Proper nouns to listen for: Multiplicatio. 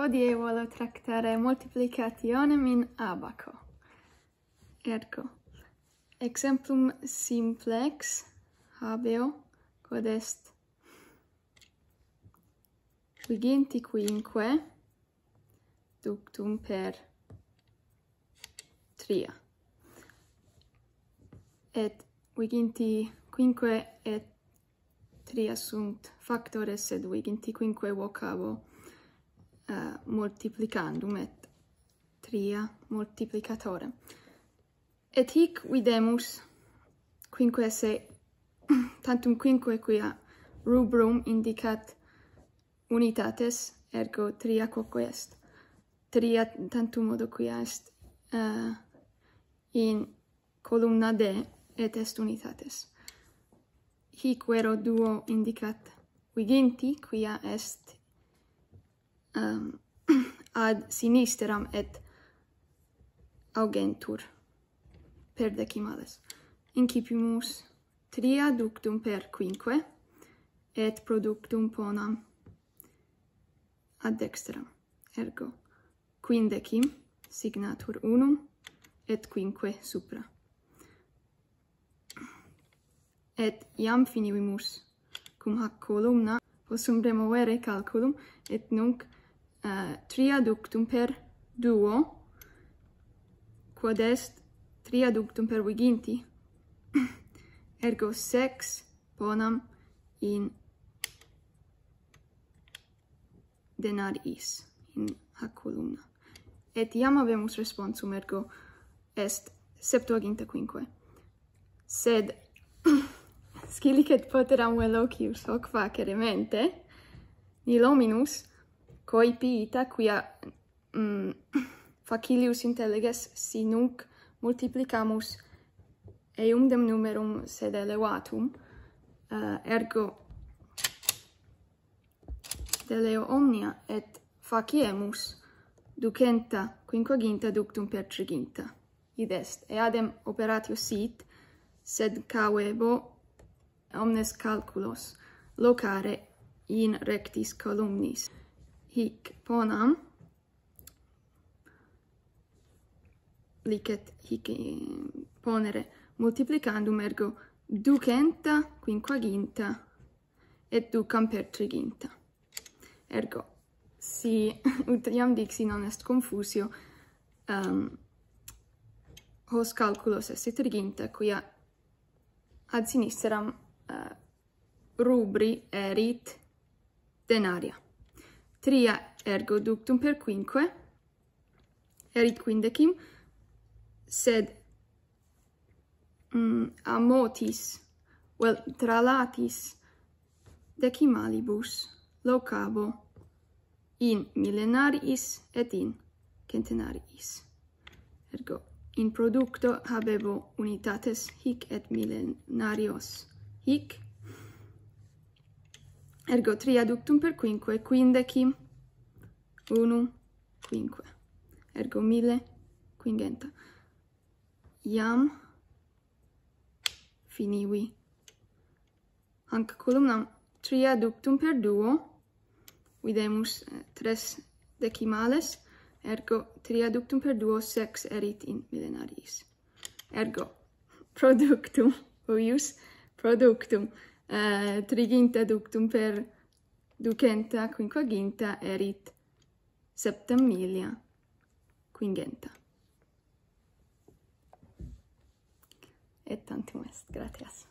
hodie volevo trattare moltiplicazione in abaco. Ergo, exemplum simplex habeo quod est quinquinque ductum per tria. Et quinquinque et tria sunt factores, ed quinquinque vocabo multiplicandum et tria multiplicatorem. Et hic videmus quinque esse tantum quinque quia rubrum indicat unitates, ergo tria quoque est. Tria tantum modo quia est in columna D et est unitates. Hic vero duo indicat viginti, quia est ad sinisteram et augentur per decimales. Incipimus tria ductum per quinque et productum ponam ad dextram. Ergo quindecim signatur unum et quinque supra. Et iam finivimus cum hac columna possum removere calculum, et nunc tria ductum per duo quod est tria ductum per viginti, ergo sex ponam in denariis in hac columna. Et iam habemus responsum, ergo est septuaginta quinque. Sed scilicet poteram velocius hoc facere mente, nil hominus coipiita quia facilius intelleges, si nunc multiplicamus eumdem numerum sed elevatum, ergo deleo omnia et faciemus ducenta quinquaginta ductum per triginta. Id est, eadem operatio sit, sed cavebo omnes calculos locare in rectis columnis. Hic ponam, licet hic ponere multiplicandum, ergo ducenta quinquaginta et ducam per triginta. Ergo, si utriam dixi non est confusio, hos calculos esse triginta, quia ad sinisteram rubri erit denaria. Tria ergo ductum per quinque erit quindecim, sed amotis, vel tralatis decimalibus locabo in millenariis et in centenariis. Ergo in producto habebo unitates hic et millenarios hic, ergo tria ductum per quinque quindecim unum quinque, ergo mille quingenta. Iam finivi hanc columnam tria ductum per duo, videmus tres decimales, ergo tria ductum per duo sex erit in millenariis. Ergo productum huius productum triginta ductum per ducenta quinquaginta erit septem millia quingenta. Et tantum est. Gratias.